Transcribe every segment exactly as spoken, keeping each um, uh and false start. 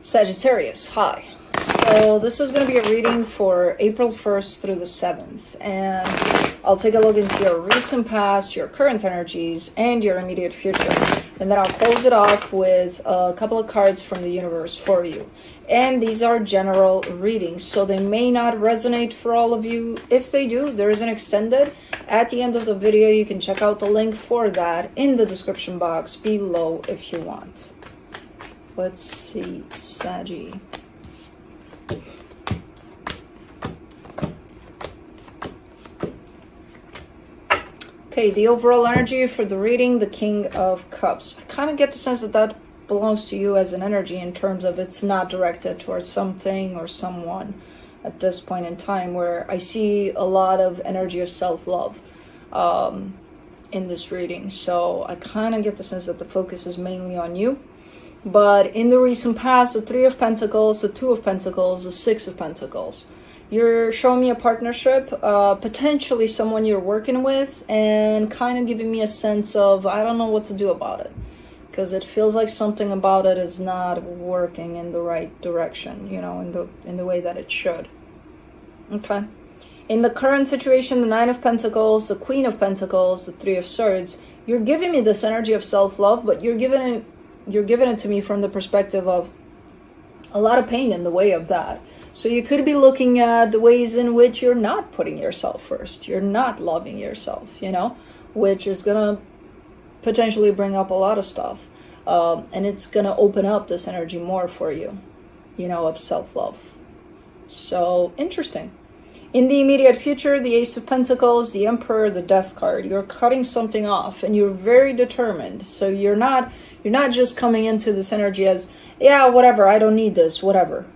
Sagittarius, hi. So this is going to be a reading for April first through the seventh. And I'll take a look into your recent past, your current energies, and your immediate future. And then I'll close it off with a couple of cards from the universe for you. And these are general readings, so they may not resonate for all of you. If they do, there is an extended. At the end of the video, you can check out the link for that in the description box below if you want. Let's see, Saggy. Okay, the overall energy for the reading, the King of Cups. I kind of get the sense that that belongs to you as an energy in terms of it's not directed towards something or someone at this point in time, where I see a lot of energy of self-love um, in this reading. So I kind of get the sense that the focus is mainly on you. But in the recent past, the Three of Pentacles, the Two of Pentacles, the Six of Pentacles. You're showing me a partnership, uh, potentially someone you're working with, and kind of giving me a sense of, I don't know what to do about it. Because it feels like something about it is not working in the right direction, you know, in the, in the way that it should. Okay. In the current situation, the Nine of Pentacles, the Queen of Pentacles, the Three of Swords, you're giving me this energy of self-love, but you're giving it... You're giving it to me from the perspective of a lot of pain in the way of that. So you could be looking at the ways in which you're not putting yourself first. You're not loving yourself, you know, which is going to potentially bring up a lot of stuff. Um, and it's going to open up this energy more for you, you know, of self-love. So interesting. In the immediate future, the Ace of Pentacles, the Emperor, the Death card. You're cutting something off and you're very determined. So you're not you're not just coming into this energy as, yeah, whatever, I don't need this, whatever.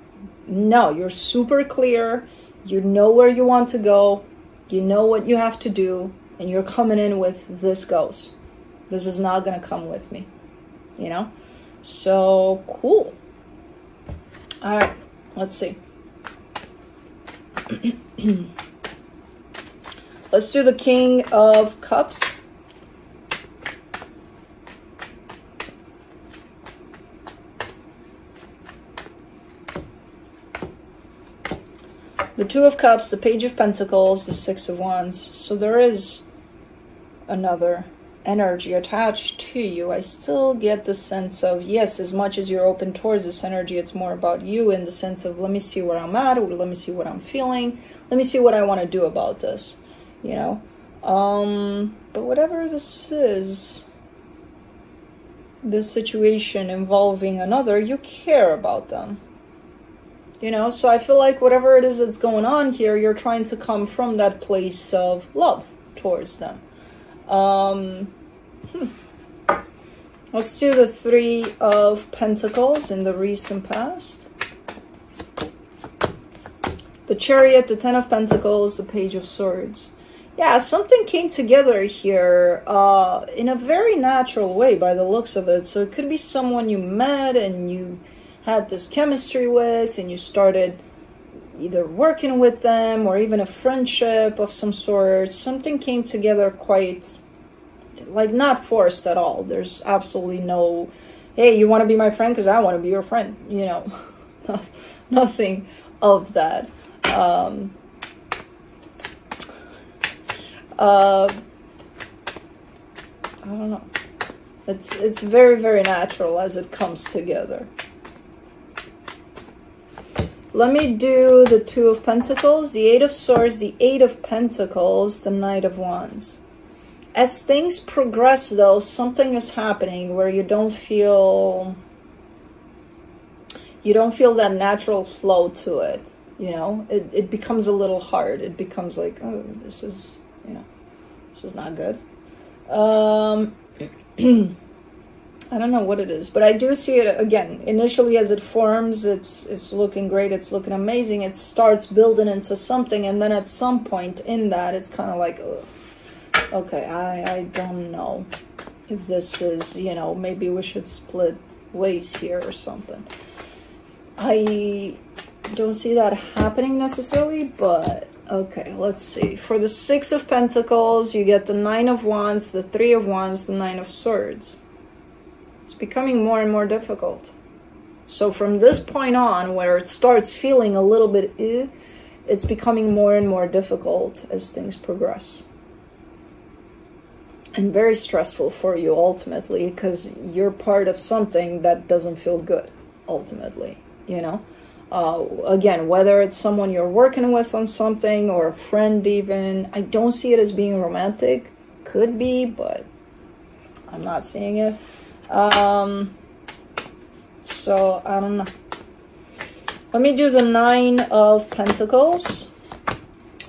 No, you're super clear. You know where you want to go. You know what you have to do. And you're coming in with, this goes. This is not going to come with me. You know? So, cool. All right, let's see. Let's do the King of Cups. The Two of Cups, the Page of Pentacles, the Six of Wands. So there is another energy attached to you. I still get the sense of, yes, as much as you're open towards this energy, it's more about you in the sense of, let me see where I'm at, or let me see what I'm feeling, let me see what I want to do about this, you know. Um, but whatever this is, this situation involving another, you care about them, you know. So I feel like whatever it is that's going on here, you're trying to come from that place of love towards them. Um, hmm. Let's do the Three of Pentacles in the recent past. The Chariot, the Ten of Pentacles, the Page of Swords. Yeah, something came together here uh, in a very natural way by the looks of it. So it could be someone you met and you had this chemistry with and you started either working with them or even a friendship of some sort. Something came together quite, like, not forced at all. There's absolutely no, hey, you want to be my friend because I want to be your friend, you know. Nothing of that. Um, uh, I don't know. It's, it's very, very natural as it comes together. Let me do the Two of Pentacles, the Eight of Swords, the Eight of Pentacles, the Knight of Wands. As things progress, though, something is happening where you don't feel, you don't feel that natural flow to it, you know? It, it becomes a little hard. It becomes like, oh, this is, you know, this is not good. Um, I don't know what it is, but I do see it again. Initially, as it forms, it's it's looking great. It's looking amazing. It starts building into something, and then at some point in that, it's kind of like, ugh. Okay, I, I don't know if this is, you know, maybe we should split ways here or something. I don't see that happening necessarily, but okay, let's see. For the Six of Pentacles, you get the Nine of Wands, the Three of Wands, the Nine of Swords. It's becoming more and more difficult. So from this point on, where it starts feeling a little bit, eh, it's becoming more and more difficult as things progress. And very stressful for you ultimately, because you're part of something that doesn't feel good ultimately, you know? Uh, again, whether it's someone you're working with on something or a friend even, I don't see it as being romantic. Could be, but I'm not seeing it. Um, so I don't know. Let me do the Nine of Pentacles,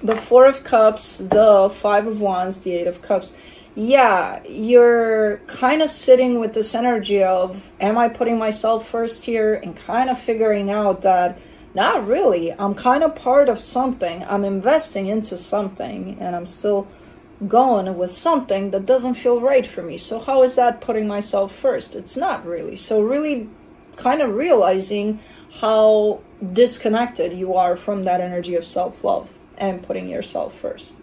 the Four of Cups, the Five of Wands, the Eight of Cups. Yeah, you're kind of sitting with this energy of, am I putting myself first here? And kind of figuring out that, not really. I'm kind of part of something. I'm investing into something, and I'm still going with something that doesn't feel right for me. So how is that putting myself first? It's not really. So really kind of realizing how disconnected you are from that energy of self-love and putting yourself first.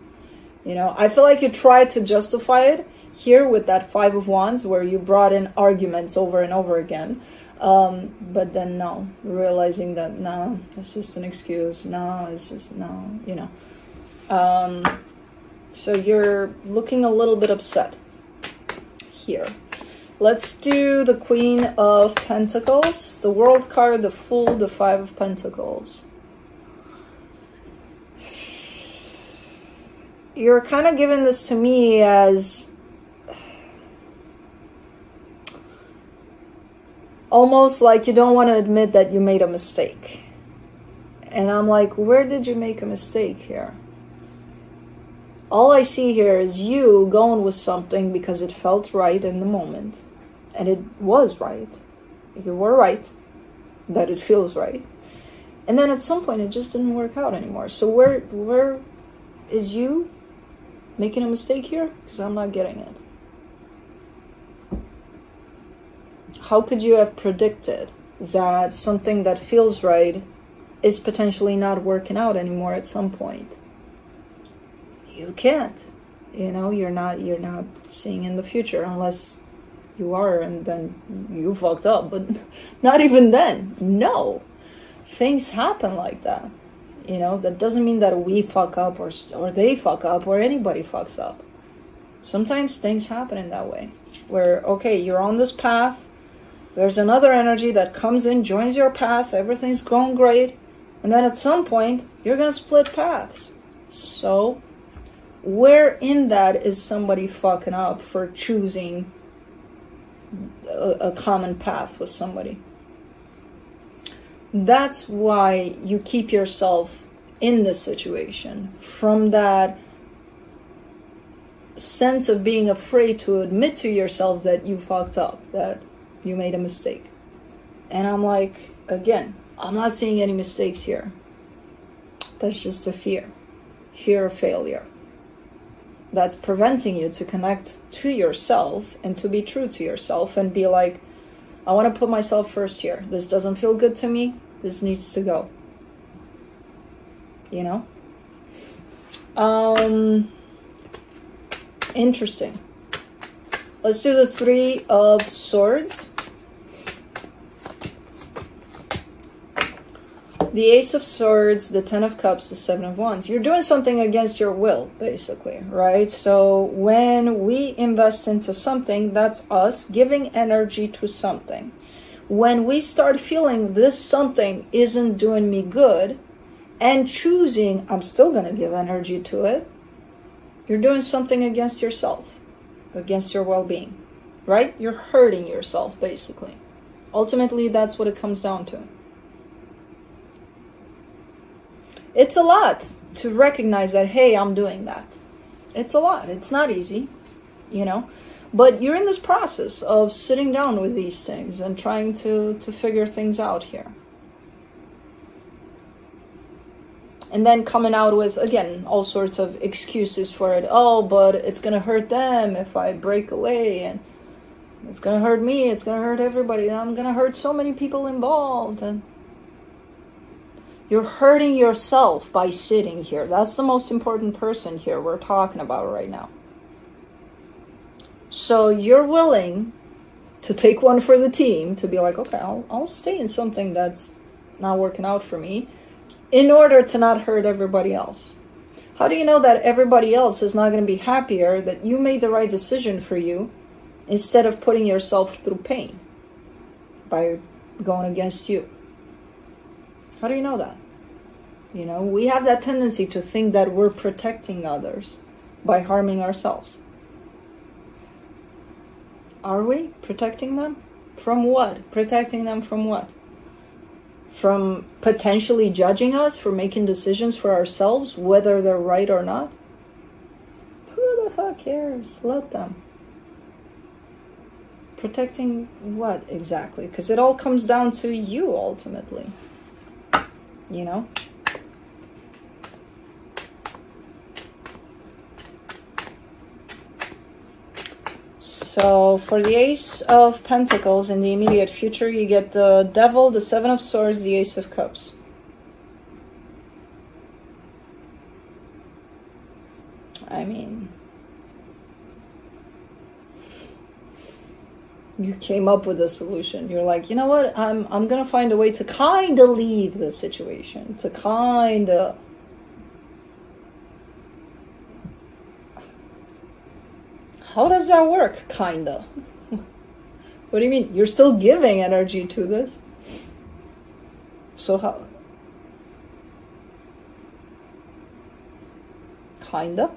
You know, I feel like you try to justify it here with that Five of Wands, where you brought in arguments over and over again. Um, but then no, realizing that no, it's just an excuse. No, it's just no, you know. Um, so you're looking a little bit upset here. Let's do the Queen of Pentacles, the World card, the Fool, the Five of Pentacles. You're kind of giving this to me as almost like you don't want to admit that you made a mistake. And I'm like, where did you make a mistake here? All I see here is you going with something because it felt right in the moment. And it was right. You were right that it feels right. And then at some point it just didn't work out anymore. So where, where is you making a mistake here? Because I'm not getting it. How could you have predicted that something that feels right is potentially not working out anymore at some point? You can't. You know, you're not you're not seeing in the future, unless you are, and then you fucked up. But not even then. No, things happen like that. You know, that doesn't mean that we fuck up or or they fuck up or anybody fucks up. Sometimes things happen in that way where, okay, you're on this path. There's another energy that comes in, joins your path. Everything's going great. And then at some point, you're going to split paths. So where in that is somebody fucking up for choosing a, a common path with somebody? That's why you keep yourself in this situation, from that sense of being afraid to admit to yourself that you fucked up, that you made a mistake. And I'm like, again, I'm not seeing any mistakes here. That's just a fear, fear of failure. That's preventing you to connect to yourself and to be true to yourself and be like, I want to put myself first here. This doesn't feel good to me. This needs to go. You know? Um, interesting. Let's do the Three of Swords, the Ace of Swords, the Ten of Cups, the Seven of Wands. You're doing something against your will, basically, right? So when we invest into something, that's us giving energy to something. When we start feeling this something isn't doing me good and choosing, I'm still going to give energy to it, you're doing something against yourself, against your well-being, right? You're hurting yourself, basically. Ultimately, that's what it comes down to. It's a lot to recognize that, hey, I'm doing that. It's a lot. It's not easy, you know, but you're in this process of sitting down with these things and trying to, to figure things out here. And then coming out with, again, all sorts of excuses for it. Oh, but it's going to hurt them if I break away, and it's going to hurt me. It's going to hurt everybody. I'm going to hurt so many people involved. And you're hurting yourself by sitting here. That's the most important person here we're talking about right now. So you're willing to take one for the team, to be like, okay, I'll, I'll stay in something that's not working out for me in order to not hurt everybody else. How do you know that everybody else is not going to be happier, that you made the right decision for you instead of putting yourself through pain by going against you? How do you know that? You know, we have that tendency to think that we're protecting others by harming ourselves. Are we protecting them? From what? Protecting them from what? From potentially judging us for making decisions for ourselves, whether they're right or not? Who the fuck cares? Let them. Protecting what exactly? Because it all comes down to you ultimately. You know? So for the Ace of Pentacles in the immediate future, you get the Devil, the Seven of Swords, the Ace of Cups. I mean, you came up with a solution. You're like, you know what? I'm, I'm going to find a way to kind of leave the situation, to kind of... How does that work, kinda? What do you mean? You're still giving energy to this. So how? Kinda?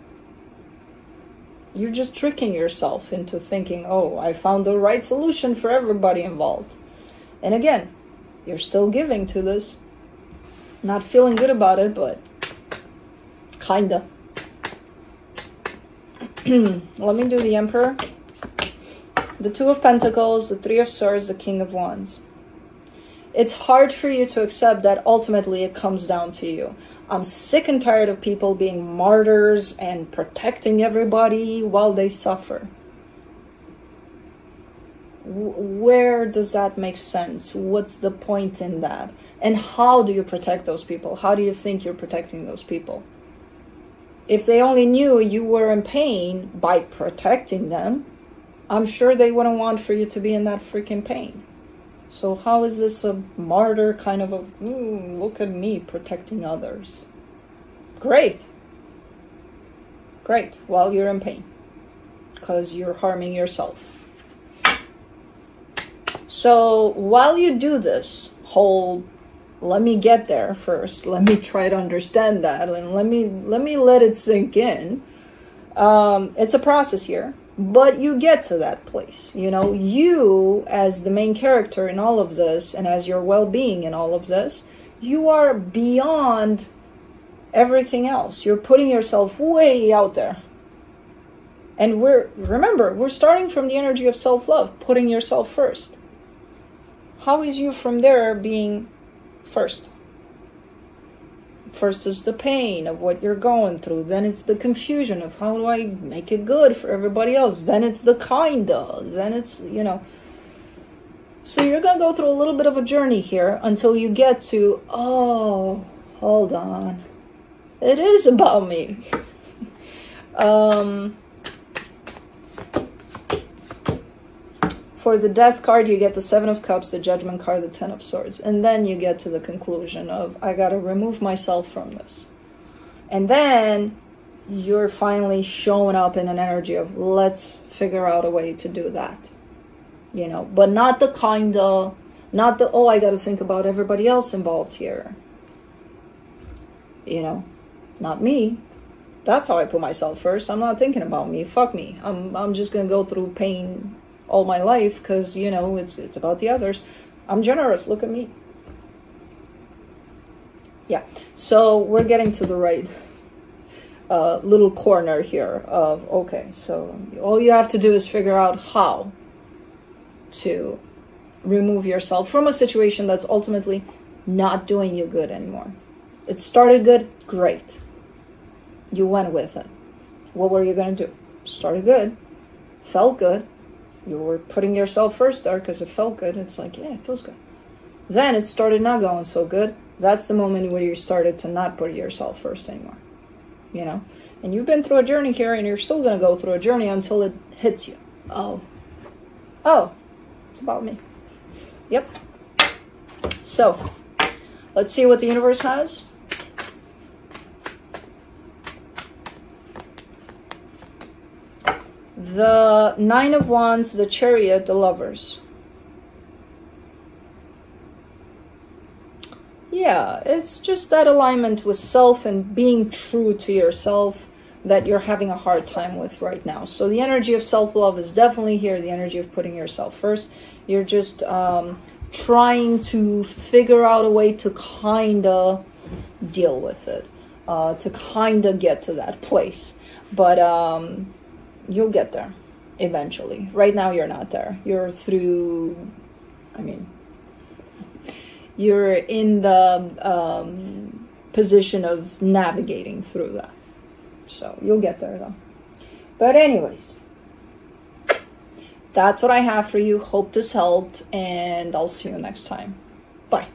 You're just tricking yourself into thinking, oh, I found the right solution for everybody involved. And again, you're still giving to this. Not feeling good about it, but kinda. Let me do the Emperor, the Two of Pentacles, the Three of Swords, the King of Wands. It's hard for you to accept that ultimately it comes down to you. I'm sick and tired of people being martyrs and protecting everybody while they suffer. Where does that make sense? What's the point in that? And how do you protect those people? How do you think you're protecting those people? If they only knew you were in pain by protecting them, I'm sure they wouldn't want for you to be in that freaking pain. So how is this a martyr kind of a, ooh, look at me protecting others? Great. Great. Well, you're in pain because you're harming yourself. So while you do this whole let me get there first. Let me try to understand that, and let me let me let it sink in. Um, it's a process here, but you get to that place. You know, you as the main character in all of this, and as your well-being in all of this, you are beyond everything else. You're putting yourself way out there. And we're remember, we're starting from the energy of self-love, putting yourself first. How is you from there being First. First is the pain of what you're going through. Then it's the confusion of how do I make it good for everybody else. Then it's the kinda. Then it's, you know. So you're going to go through a little bit of a journey here until you get to, oh, hold on. It is about me. um, For the Death card, you get the Seven of Cups, the Judgment card, the Ten of Swords. And then you get to the conclusion of, I gotta remove myself from this. And then you're finally showing up in an energy of, let's figure out a way to do that. You know, but not the kind of, not the, oh, I gotta think about everybody else involved here. You know, not me. That's how I put myself first. I'm not thinking about me. Fuck me. I'm, I'm just gonna go through pain all my life because, you know, it's it's about the others. I'm generous, look at me. Yeah, so we're getting to the right uh, little corner here of, okay, so all you have to do is figure out how to remove yourself from a situation that's ultimately not doing you good anymore. It started good, great. You went with it. What were you gonna do? Started good, felt good. You were putting yourself first there because it felt good. It's like, yeah, it feels good. Then it started not going so good. That's the moment where you started to not put yourself first anymore. You know? And you've been through a journey here, and you're still going to go through a journey until it hits you. Oh. Oh. It's about me. Yep. So let's see what the universe has. The Nine of Wands, the Chariot, the Lovers. Yeah, it's just that alignment with self and being true to yourself that you're having a hard time with right now. So the energy of self-love is definitely here, the energy of putting yourself first. You're just um, trying to figure out a way to kind of deal with it, uh, to kind of get to that place. But um, you'll get there eventually. Right now, you're not there. You're through, I mean, you're in the um, position of navigating through that. So you'll get there though. But anyways, that's what I have for you. Hope this helped, and I'll see you next time. Bye.